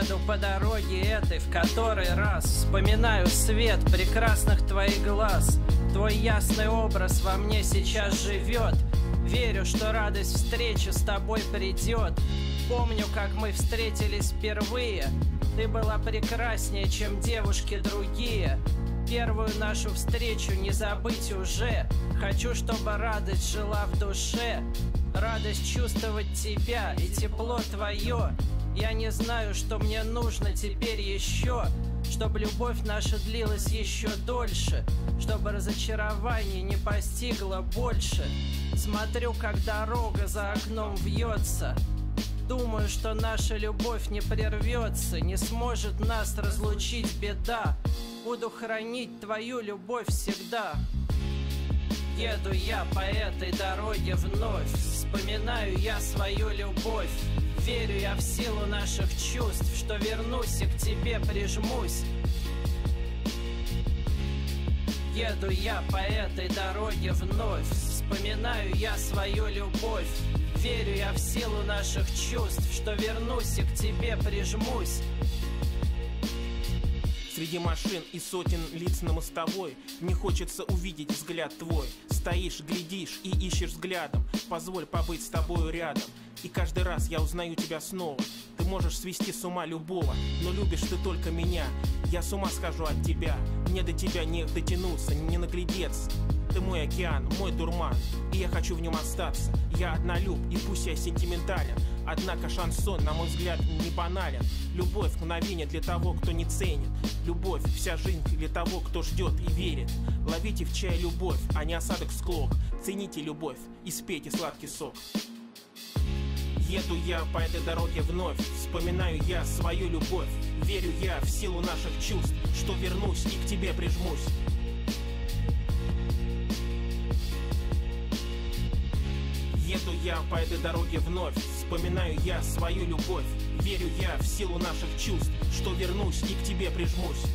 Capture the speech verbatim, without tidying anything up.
еду по дороге этой в который раз, вспоминаю свет прекрасных твоих глаз. Твой ясный образ во мне сейчас живет. Верю, что радость встречи с тобой придет. Помню, как мы встретились впервые. Ты была прекраснее, чем девушки другие. Первую нашу встречу не забыть уже. Хочу, чтобы радость жила в душе. Радость чувствовать тебя и тепло твое. Я не знаю, что мне нужно теперь еще, чтобы любовь наша длилась еще дольше, чтобы разочарование не постигло больше. Смотрю, как дорога за окном вьется. Думаю, что наша любовь не прервется, не сможет нас разлучить беда. Буду хранить твою любовь всегда. Еду я по этой дороге вновь, вспоминаю я свою любовь. Верю я в силу наших чувств, что вернусь и к тебе прижмусь. Еду я по этой дороге вновь, вспоминаю я свою любовь. Верю я в силу наших чувств, что вернусь и к тебе прижмусь. Среди машин и сотен лиц на мостовой не хочется увидеть взгляд твой. Стоишь, глядишь и ищешь взглядом. Позволь побыть с тобою рядом. И каждый раз я узнаю тебя снова. Ты можешь свести с ума любого, но любишь ты только меня. Я с ума схожу от тебя. Мне до тебя не дотянуться, не наглядеться. Ты мой океан, мой дурман, и я хочу в нем остаться. Я однолюб, и пусть я сентиментален, однако шансон, на мой взгляд, не банален. Любовь — мгновение для того, кто не ценит. Любовь — вся жизнь для того, кто ждет и верит. Ловите в чай любовь, а не осадок склок. Цените любовь и спейте сладкий сок. Еду я по этой дороге вновь, вспоминаю я свою любовь. Верю я в силу наших чувств, что вернусь и к тебе прижмусь. Еду я по этой дороге вновь, вспоминаю я свою любовь. Верю я в силу наших чувств, что вернусь и к тебе прижмусь.